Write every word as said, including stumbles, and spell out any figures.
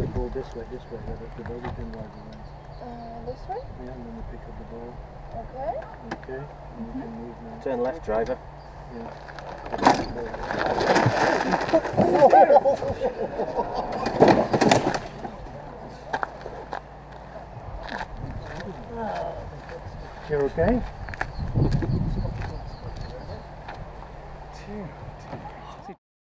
the ball this way, this way, where the ball is in wide away. Uh, this way? Yeah, and then you pick up the ball. Okay. Okay. And you can move now. Turn left, driver. Yeah. You're okay? Two.